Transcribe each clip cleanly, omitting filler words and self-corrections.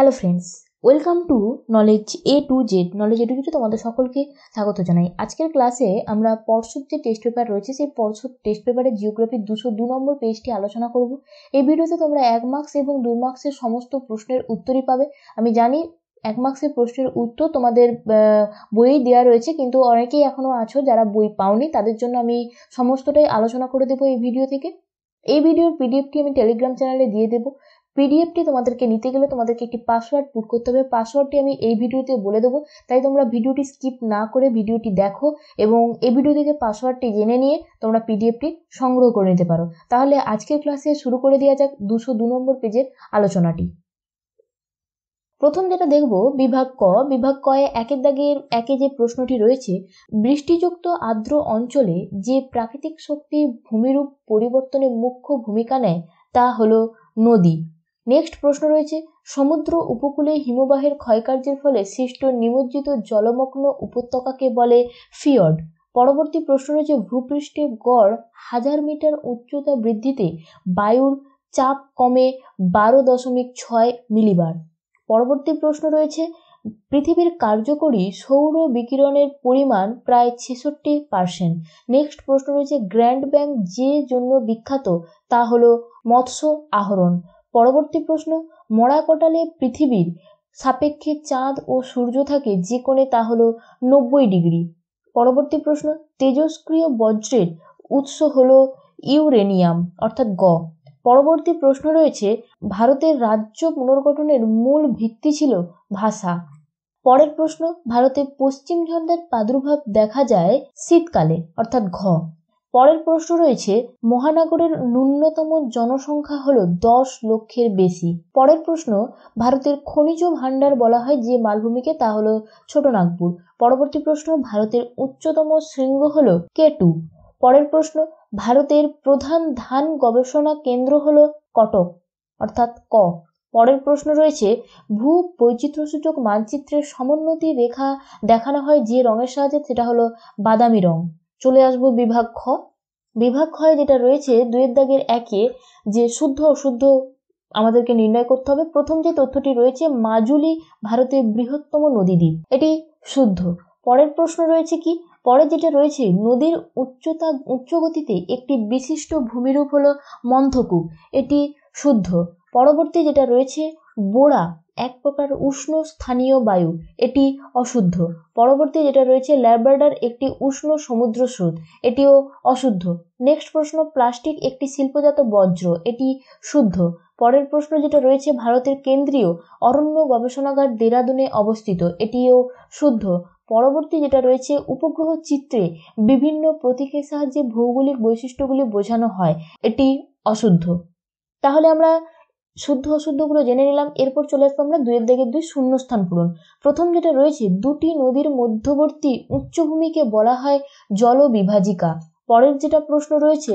Hello friends, welcome to knowledge A to Z. Knowledge A to জেডে তোমাদের সকলকে স্বাগত জানাই। আজকের ক্লাসে আমরা পর্ষদ যে টেস্ট পেপার রয়েছে সেই পর্ষদ টেস্ট পেপারের জিওগ্রাফির 202 নম্বর পেজটি আলোচনা করব। এই ভিডিওতে তোমরা 1 মার্কস এবং 2 মার্কসের সমস্ত প্রশ্নের উত্তরই পাবে। আমি জানি 1 মার্কসের প্রশ্নের উত্তর তোমাদের বইয়ে দেওয়া রয়েছে, কিন্তু অনেকেই এখনও আছো যারা বই পাওনি, তাদের জন্য আমি সমস্তটাই আলোচনা করে দেবো এই ভিডিও থেকে। এই ভিডিওর পিডিএফটি আমি টেলিগ্রাম চ্যানেলে দিয়ে দেবো। পিডিএফটি তোমাদেরকে নিতে গেলে তোমাদেরকে একটি পাসওয়ার্ড পুট করতে হবে। পাসওয়ার্ডটি আমি এই ভিডিওতে বলে দেবো, তাই তোমরা ভিডিওটি স্কিপ না করে ভিডিওটি দেখো এবং এই ভিডিও থেকে পাসওয়ার্ডটি জেনে নিয়ে তোমরা পিডিএফটি সংগ্রহ করে নিতে পারো। তাহলে আজকের ক্লাসে শুরু করে দেওয়া যাক 202 নম্বর পেজের আলোচনাটি। প্রথম যেটা দেখব বিভাগ ক। বিভাগ কয়ে 1-এর দাগের 1-এ যে প্রশ্নটি রয়েছে, বৃষ্টিযুক্ত আর্দ্র অঞ্চলে যে প্রাকৃতিক শক্তি ভূমিরূপ পরিবর্তনে মুখ্য ভূমিকা নেয় তা হলো নদী। নেক্সট প্রশ্ন রয়েছে, সমুদ্র উপকূলে হিমবাহের ক্ষয়কার্যের ফলে সৃষ্ট নিমজ্জিত জলমগ্ন উপত্যকাকে বলে ফিয়র্ড। পরবর্তী প্রশ্ন রয়েছে, ভূপৃষ্ঠে গড় 1000 মিটার উচ্চতা বৃদ্ধিতে বায়ুর চাপ কমে 12.6 মিলিবার। পরবর্তী প্রশ্ন রয়েছে, পৃথিবীর কার্যকরী সৌর বিকিরণের পরিমাণ প্রায় 66%। নেক্সট প্রশ্ন রয়েছে, গ্র্যান্ড ব্যাংক যে জন্য বিখ্যাত তা হলো মৎস্য আহরণ। পরবর্তী প্রশ্ন, মরাকটালে পৃথিবীর সাপেক্ষে চাঁদ ও সূর্য থাকে যে কোণে তা হলো 90 ডিগ্রি। পরবর্তী প্রশ্ন, তেজস্ক্রিয় বজ্রের উৎস হলো ইউরেনিয়াম অর্থাৎ গ। পরবর্তী প্রশ্ন রয়েছে, ভারতের রাজ্য পুনর্গঠনের মূল ভিত্তি ছিল ভাষা। পরের প্রশ্ন, ভারতে পশ্চিম ঝঞ্ঝার প্রাদুর্ভাব দেখা যায় শীতকালে অর্থাৎ ঘ। পরের প্রশ্ন রয়েছে, মহানগরের ন্যূনতম জনসংখ্যা হলো 10 লক্ষের বেশি। পরের প্রশ্ন, ভারতের খনিজ ভাণ্ডার বলা হয় যে মালভূমিকে তা হলো ছোটনাগপুর। পরবর্তী প্রশ্ন, ভারতের উচ্চতম শৃঙ্গ হলো কেটু। পরের প্রশ্ন, ভারতের প্রধান ধান গবেষণা কেন্দ্র হলো কটক অর্থাৎ ক। পরের প্রশ্ন রয়েছে, ভূ বৈচিত্র্যসূচক মানচিত্রের সমোন্নতি রেখা দেখানো হয় যে রঙের সাহায্যে সেটা হলো বাদামি রং। চলে আসবো বিভাগ খ। বিভাগ খয় যেটা রয়েছে 2-এর দাগের 1-এ যে শুদ্ধ অশুদ্ধ আমাদেরকে নির্ণয় করতে হবে। প্রথম যে তথ্যটি রয়েছে, মাজুলি ভারতের বৃহত্তম নদীদ্বীপ, এটি শুদ্ধ। পরের প্রশ্ন রয়েছে কি, পরে যেটা রয়েছে, নদীর উচ্চ গতিতে একটি বিশিষ্ট ভূমিরূপ হলো মন্থকূপ, এটি শুদ্ধ। পরবর্তী যেটা রয়েছে, বোরা এক প্রকার উষ্ণ স্থানীয় বায়ু, এটি অশুদ্ধ। পরবর্তী যেটা রয়েছে, ল্যাব্রাডর একটি উষ্ণ সমুদ্র স্রোত, এটিও অশুদ্ধ। নেক্সট প্রশ্ন, প্লাস্টিক একটি শিল্পজাত বর্জ্য, এটি শুদ্ধ। পরের প্রশ্ন যেটা রয়েছে, ভারতের কেন্দ্রীয় অরণ্য গবেষণাগার দেরাদুনে অবস্থিত, এটিও শুদ্ধ। পরবর্তী যেটা রয়েছে, উপগ্রহ চিত্রে বিভিন্ন প্রতীকের সাহায্যে ভৌগোলিক বৈশিষ্ট্যগুলি বোঝানো হয়, এটি অশুদ্ধ। তাহলে আমরা শুদ্ধ অশুদ্ধগুলো জেনে নিলাম। এরপর চলে আসবো আমরা 2-এর দাগের 2 শূন্যস্থান পূরণ। প্রথম যেটা রয়েছে, দুটি নদীর মধ্যবর্তী উচ্চভূমিকে বলা হয় জলবিভাজিকা। পরের যেটা প্রশ্ন রয়েছে,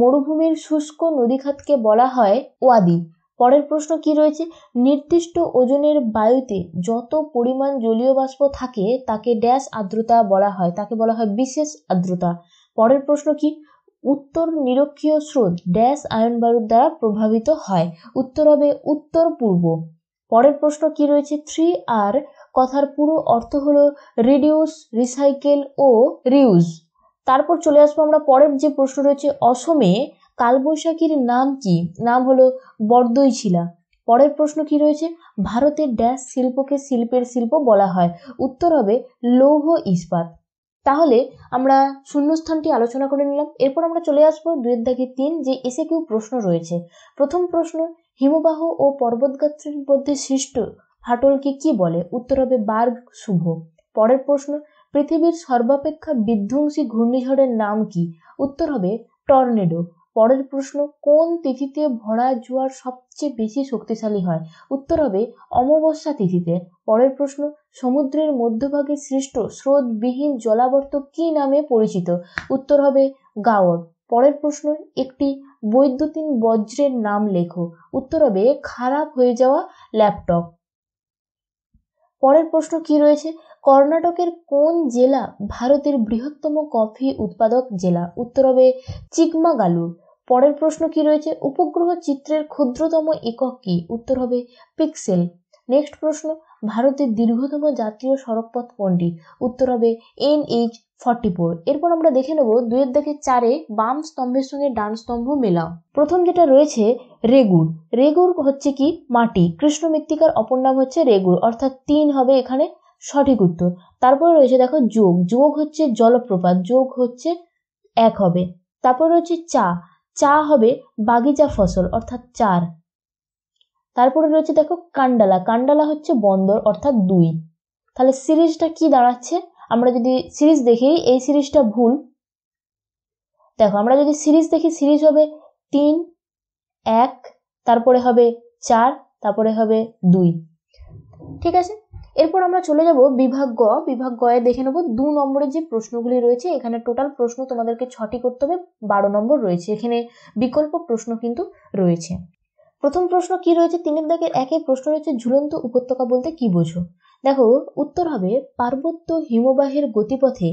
মরুভূমির শুষ্ক নদীখাতকে বলা হয় ওয়াদি। পরের প্রশ্ন কি রয়েছে, নির্দিষ্ট ওজনের বায়ুতে যত পরিমাণ জলীয় বাষ্প থাকে তাকে ড্যাশ আর্দ্রতা বলা হয়, তাকে বলা হয় বিশেষ আর্দ্রতা। পরের প্রশ্ন কি, উত্তর নিরক্ষীয় স্রোত ড্যাশ আয়ন বায়ুর দ্বারা প্রভাবিত হয়, উত্তর হবে উত্তর পূর্ব। পরের প্রশ্ন কি রয়েছে, 3R কথার পুরো অর্থ হলো রিডিউস, রিসাইকেল ও রিউজ। তারপর চলে আসবো আমরা পরের যে প্রশ্ন রয়েছে, অসমে কালবৈশাখীর নাম কি, নাম হলো বর্দইছিলা। পরের প্রশ্ন কি রয়েছে, ভারতের ড্যাশ শিল্পকে শিল্পের শিল্প বলা হয়, উত্তর হবে লৌহ ইস্পাত। তাহলে আমরা শূন্যস্থানটি আলোচনা করে নিলাম। এরপর আমরা চলে আসবো 2-এর দাগের 3 যে এসএকিউ প্রশ্ন রয়েছে। প্রথম প্রশ্ন, হিমবাহ ও পর্বতগাত্রের মধ্যে সৃষ্ট ফাটলকে কি বলে, উত্তর হবে বার্গ শুভ। পরের প্রশ্ন, পৃথিবীর সর্বাপেক্ষা বিধ্বংসী ঘূর্ণিঝড়ের নাম কি, উত্তর হবে টর্নেডো। পরের প্রশ্ন, কোন তিথিতে ভরা জোয়ার সবচেয়ে বেশি শক্তিশালী হয়, উত্তর হবে অমাবস্যা তিথিতে। পরের প্রশ্ন, সমুদ্রের মধ্যভাগে সৃষ্ট স্রোতবিহীন জলাবর্ত কি নামে পরিচিত, উত্তর হবে গাওর। পরের প্রশ্ন, একটি বৈদ্যুতিন বজ্রের নাম লেখো, উত্তর হবে খারাপ হয়ে যাওয়া ল্যাপটপ। পরের প্রশ্ন কি রয়েছে, কর্ণাটকের কোন জেলা ভারতের বৃহত্তম কফি উৎপাদক জেলা, উত্তর হবে চিকমাগালুর। পরের প্রশ্ন কি রয়েছে, উপগ্রহ চিত্রের ক্ষুদ্রতম একক কি, উত্তর হবে পিক্সেল। नेक्स्ट प्रश्न भारतेर दीर्घतम जातीय सड़क पथ कोनटी उत्तर हबे NH44। एरपर आमरा देखे नेब 2 एर दागे 4 ए बाम स्तम्भेर संगे डान स्तम्भ मेलाओ। प्रथम जेटा रयेछे रेगुर, रेगुर हच्छे कि माटी, कृष्ण मृत्तिकार अपर नाम हच्छे रेगुर, अर्थात 3 हबे एखाने सठिक उत्तर। तारपर रयेछे देखो जोग, जोग हच्छे जलप्रपात, जोग हच्छे 1 हबे। तारपर रयेछे चा, चा हबे बागिचा फसल अर्थात 4। তারপরে রয়েছে দেখো কান্ডালা, কান্ডালা হচ্ছে বন্দর অর্থাৎ 2। তাহলে সিরিজটা কি দাঁড়াচ্ছে, আমরা যদি সিরিজ দেখি এই সিরিজটা ভুল, দেখো আমরা যদি সিরিজ দেখি সিরিজ হবে 3 1, তারপরে হবে 4, তারপরে হবে 2। ঠিক আছে, এরপর আমরা চলে যাব বিভাগ গ। বিভাগ গ এ দেখে নেব 2 নম্বরের যে প্রশ্নগুলি রয়েছে, এখানে টোটাল প্রশ্ন তোমাদেরকে 6টি করতে হবে, 12 নম্বর রয়েছে, এখানে বিকল্প প্রশ্ন কিন্তু রয়েছে। प्रथम प्रश्न की रही है 3 दागे 1 प्रश्न रही है झुलंत उपत्यका बोलते कि बोझो, देखो उत्तर हबे पार्वत्य हिमबाहेर गतिपथे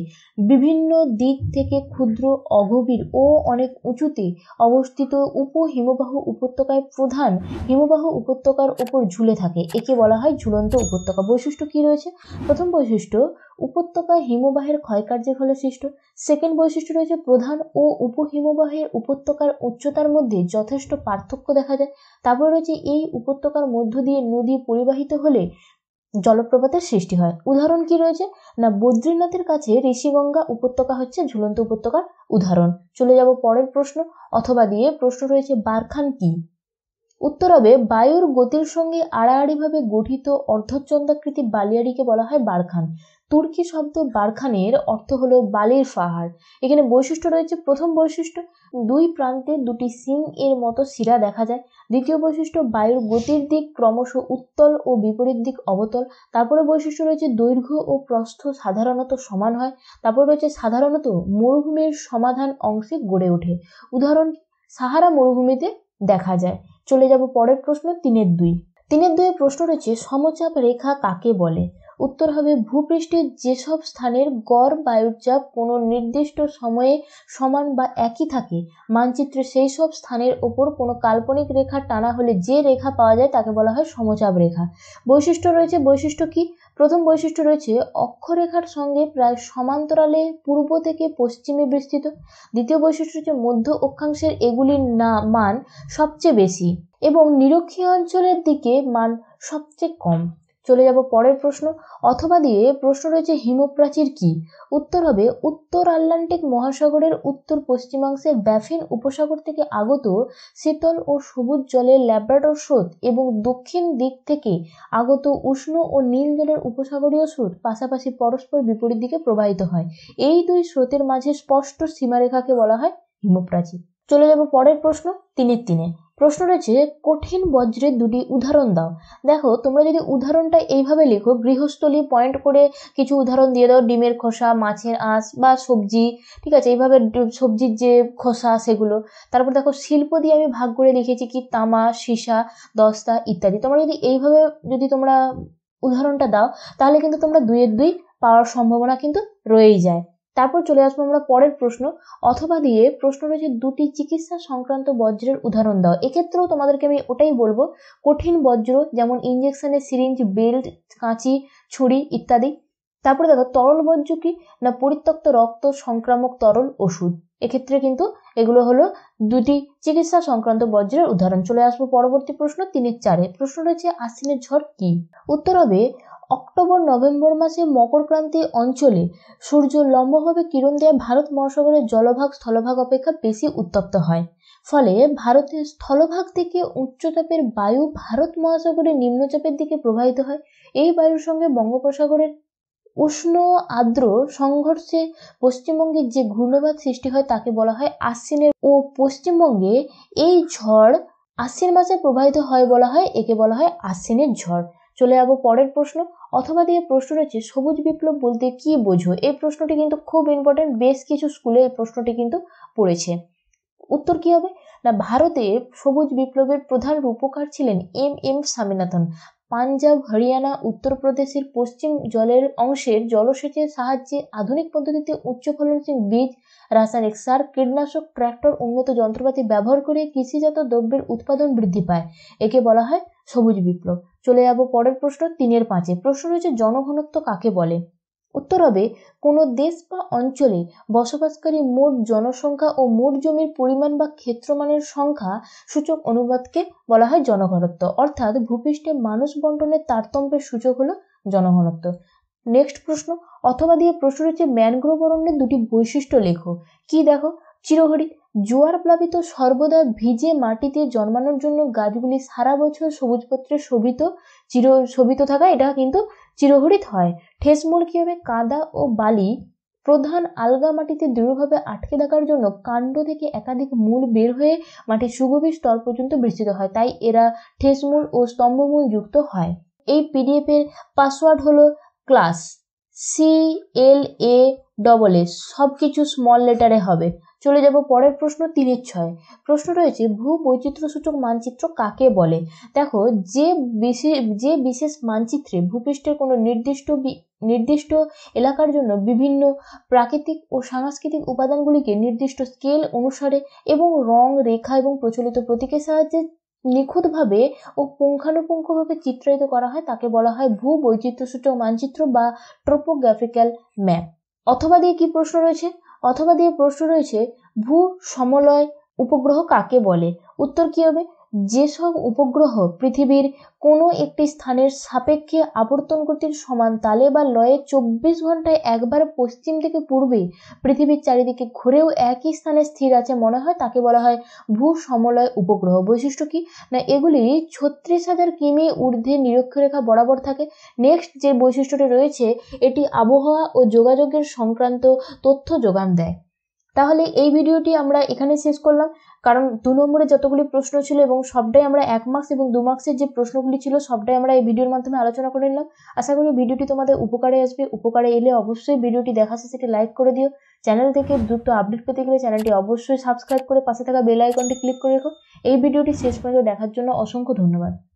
विभिन्न दिक थेके क्षुद्र अगभीर ओ अनेक उंचुते अवस्थित उपहिमबाह उपत्यकाय प्रधान हिमबाह उपत्यकार उपर झुले थाके, एके बला हय झुलंत उपत्यका। বৈশিষ্ট্য কি রয়েছে, প্রথম বৈশিষ্ট্য উপত্যকা হিমবাহের ক্ষয়কার্যের ফলে সৃষ্ট। সেকেন্ড বৈশিষ্ট্য রয়েছে প্রধান ও উপহিমবাহের উপত্যকার উচ্চতার মধ্যে যথেষ্ট পার্থক্য দেখা যায়। তারপর রয়েছে এই উপত্যকার মধ্য দিয়ে নদী পরিবাহিত হলে জলপ্রপাতের সৃষ্টি হয়। উদাহরণ কি রয়েছে না, বদ্রীনাথের কাছে ঋষিগঙ্গা উপত্যকা হচ্ছে ঝুলন্ত উপত্যকার উদাহরণ। চলে যাব পরের প্রশ্ন অথবা দিয়ে। প্রশ্ন রয়েছে বারখান কি, उत्तर हबे वायुर गतिर संगे आड़ाआड़ी भावे गठित अर्धचंद्राकृति बालियाड़ीके बला हय बारखान। तुर्की शब्द बारखानेर अर्थ हलो बालिर पहाड़। एखाने वैशिष्ट्य रयेछे प्रथम वैशिष्ट्य दुई प्रान्ते दुटी सिंह एर मतो शिरा देखा जाय। द्वितीय वैशिष्ट्य वायुर गतिर दिक क्रमश उत्तल और विपरीत दिक अवतल। तारपरे वैशिष्ट्य रयेछे दैर्घ्य और प्रस्थ साधारणत समान हय। तारपर रयेछे साधारणत मरुभूमिर समाधान अंशे गड़े ओठे, उदाहरण साहारा मरुभूमिते देखा जाय। चले जाब परेर प्रश्न 3-2। प्रश्न रयेछे समचाप रेखा काके बोले, उत्तर हबे भूपृष्ठे जेसब स्थानेर गड़ वायुर चाप कोनो निर्दिष्ट समये समान बा एकी थाके, मानचित्रे सेई सब स्थानेर ओपर कोनो काल्पनिक रेखा टाना हले जे रेखा पावा जाय ताके बला हय समचाप रेखा। বৈশিষ্ট্য রয়েছে, বৈশিষ্ট্য কি, প্রথম বৈশিষ্ট্য রয়েছে অক্ষরেখার সঙ্গে প্রায় সমান্তরালে পূর্ব থেকে পশ্চিমে বিস্তৃত। দ্বিতীয় বৈশিষ্ট্য হচ্ছে মধ্য অক্ষাংশের এগুলির মান সবচেয়ে বেশি এবং নিরক্ষীয় অঞ্চলের দিকে মান সবচেয়ে কম। চলে যাব পরের প্রশ্ন অথবা দিয়ে। প্রশ্ন রয়েছে হিমপ্রাচীর কি, উত্তর হবে উত্তর আটলান্টিক মহাসাগরের উত্তর পশ্চিমাংশের ব্যাফিন উপসাগর থেকে আগত শীতল ও সবুজ জলের ল্যাব্রাডর স্রোত এবং দক্ষিণ দিক থেকে আগত উষ্ণ ও নীল জলের উপসাগরীয় স্রোত পাশাপাশি পরস্পর বিপরীত দিকে প্রবাহিত হয়। এই দুই স্রোতের মাঝে স্পষ্ট সীমারেখাকে বলা হয় হিমপ্রাচীর। চলে যাব পরের প্রশ্ন 3-3। প্রশ্ন রয়েছে কঠিন বজ্রের দুটি উদাহরণ দাও। দেখো তোমরা যদি উদাহরণটা এইভাবে লেখো, গৃহস্থলী পয়েন্ট করে কিছু উদাহরণ দিয়ে দাও, ডিমের খোসা, মাছের আঁশ বা সবজি, ঠিক আছে, এইভাবে সবজির যে খোসা সেগুলো। তারপর দেখো শিল্প দিয়ে আমি ভাগ করে লিখেছি কি তামা, সীসা, দস্তা ইত্যাদি। তোমরা যদি এইভাবে যদি তোমরা উদাহরণটা দাও তাহলে কিন্তু তোমরা 2-2 পাওয়ার সম্ভাবনা কিন্তু রয়েই যায়। তারপর চলে আসবো আমরা পরের প্রশ্ন অথবা দিয়ে। প্রশ্ন রয়েছে দুটি চিকিৎসা সংক্রান্ত বজ্রের উদাহরণ দাও। এক্ষেত্রেও তোমাদেরকে আমি ওটাই বলবো, কঠিন বজ্র যেমন ইঞ্জেকশনের সিরিঞ্জ, বেল্ট, কাঁচি, ছুরি ইত্যাদি। তারপরে দেখো তরল বজ্র কি না, পরিত্যক্ত রক্ত, সংক্রামক তরল, ওষুধ। এক্ষেত্রে কিন্তু এগুলো হলো দুটি চিকিৎসা সংক্রান্ত বজ্রের উদাহরণ। চলে আসবো পরবর্তী প্রশ্ন 4-4। প্রশ্ন রয়েছে আশ্বিনের ঝড় কি, উত্তর হবে অক্টোবর নভেম্বর মাসে মকরক্রান্তি অঞ্চলে সূর্য লম্বভাবে কিরণ দেয় ভারত মহাসাগরের জলভাগ স্থলভাগ অপেক্ষা বেশি উত্তপ্ত হয়, ফলে ভারতের স্থলভাগ থেকে উচ্চতাপের বায়ু ভারত মহাসাগরের নিম্নচাপের দিকে প্রবাহিত হয়। এই বায়ুর সঙ্গে বঙ্গোপসাগরের উষ্ণ আর্দ্র সংঘর্ষে পশ্চিমবঙ্গের যে ঘূর্ণবাদ সৃষ্টি হয় তাকে বলা হয় আশ্বিনের। ও পশ্চিমবঙ্গে এই ঝড় আশ্বিন মাসে প্রবাহিত হয় বলা হয়, একে বলা হয় আশ্বিনের ঝড়। চলে যাবো পরের প্রশ্ন অথবা দিয়ে। প্রশ্ন রয়েছে সবুজ বিপ্লব বলতে কি বোঝো। এই প্রশ্নটি কিন্তু খুব ইম্পর্টেন্ট, বেশ কিছু স্কুলে এই প্রশ্নটি কিন্তু পড়েছে। উত্তর কি হবে না, ভারতে সবুজ বিপ্লবের প্রধান রূপকার ছিলেন M.M. স্বামীনাথন। পাঞ্জাব হরিয়ানা উত্তর প্রদেশের পশ্চিম জলের অংশের জলসেচের সাহায্যে আধুনিক পদ্ধতিতে উচ্চ ফলনশীল বীজ রাসায়নিক সার কীটনাশক ট্র্যাক্টর উন্নত যন্ত্রপাতি ব্যবহার করে কৃষিজাত দ্রব্যের উৎপাদন বৃদ্ধি পায় একে বলা হয় সবুজ বিপ্লব। চলে যাব পরের প্রশ্ন 3-5। প্রশ্ন রয়েছে জনঘনত্ব কাকে বলে? উত্তর হবে কোনো দেশ বা অঞ্চলে বসবাসকারী মোট জনসংখ্যা ও মোট জমির পরিমাণ বা ক্ষেত্রমানের সংখ্যা সূচক অনুপাতকে বলা হয় জনঘনত্ব। অর্থাৎ ভূপৃষ্ঠে মানুষ বন্টনের তারতম্যের সূচক হলো জনঘনত্ব। নেক্সট প্রশ্ন অথবা দিয়ে প্রশ্ন রয়েছে ম্যানগ্রোভ অরণ্যের দুটি বৈশিষ্ট্য লেখো। কি দেখো? চিরহরিত জোয়ার প্লাবিত সর্বদা ভিজে মাটিতে জন্মানোর জন্য গাছগুলি সারা বছর সবুজ পত্রে শোভিত থাকা এটা কিন্তু চিরহরিত হয়। ঠেসমূল কি হবে? কাদা ও বালি প্রধান আলগা মাটিতে দৃঢ়ভাবে আটকে থাকার জন্য কাণ্ড থেকে একাধিক মূল বের হয়ে মাটির সুগভীর স্তর পর্যন্ত বিস্তৃত হয়, তাই এরা ঠেসমূল ও স্তম্ভমূল যুক্ত হয়। এই পিডিএফ এর পাসওয়ার্ড হলো ক্লাস CLASS, সবকিছু স্মল লেটারে হবে। চলে যাব পরের প্রশ্ন 3-6। প্রশ্ন রয়েছে ভূ বৈচিত্র্যসূচক মানচিত্র কাকে বলে? দেখো যে বিশেষ মানচিত্রে ভূপৃষ্ঠের কোনো নির্দিষ্ট এলাকার জন্য বিভিন্ন প্রাকৃতিক ও সাংস্কৃতিক উপাদানগুলিকে নির্দিষ্ট স্কেল অনুসারে এবং রং রেখা এবং প্রচলিত প্রতীকের সাহায্যে নিখুঁতভাবে ও পুঙ্খানুপুঙ্খভাবে চিত্রায়িত করা হয় তাকে বলা হয় ভূ বৈচিত্র্যসূচক মানচিত্র বা ট্রোপোগ্রাফিক্যাল ম্যাপ। অথবা দিয়ে কি প্রশ্ন রয়েছে? অথবা দিয়ে প্রশ্ন রয়েছে ভূ সমলয় উপগ্রহ কাকে বলে? উত্তর কি হবে? যেসব উপগ্রহ পৃথিবীর কোনো একটি স্থানের সাপেক্ষে আবর্তন গতির সমান তালে বা লয়ে 24 ঘন্টায় একবার পশ্চিম থেকে পূর্বে পৃথিবীর চারিদিকে ঘুরেও একই স্থানে স্থির আছে মনে হয় তাকে বলা হয় ভূ সমলয় উপগ্রহ। বৈশিষ্ট্য কি? না এগুলি 36,000 কিমি ঊর্ধ্বে নিরক্ষরেখা বরাবর থাকে। নেক্সট যে বৈশিষ্ট্যটি রয়েছে এটি আবহাওয়া ও যোগাযোগের সংক্রান্ত তথ্য যোগান দেয়। তাহলে এই ভিডিওটি আমরা এখানে শেষ করলাম, কারণ 2 নম্বরে যতগুলি প্রশ্ন ছিল এবং সবটাই আমরা 1 মার্কস এবং 2 মার্কসের যে প্রশ্নগুলি ছিল সবটাই আমরা এই ভিডিওর মাধ্যমে আলোচনা করে নিলাম। আশা করি ভিডিওটি তোমাদের উপকারে আসবে। উপকারে এলে অবশ্যই ভিডিওটি দেখা শেষে সেটি লাইক করে দিও। চ্যানেল থেকে দ্রুত আপডেট পেতে গেলে চ্যানেলটি অবশ্যই সাবস্ক্রাইব করে পাশে থাকা বেল আইকনটি ক্লিক করে রেখো। এই ভিডিওটি শেষ পর্যন্ত দেখার জন্য অসংখ্য ধন্যবাদ।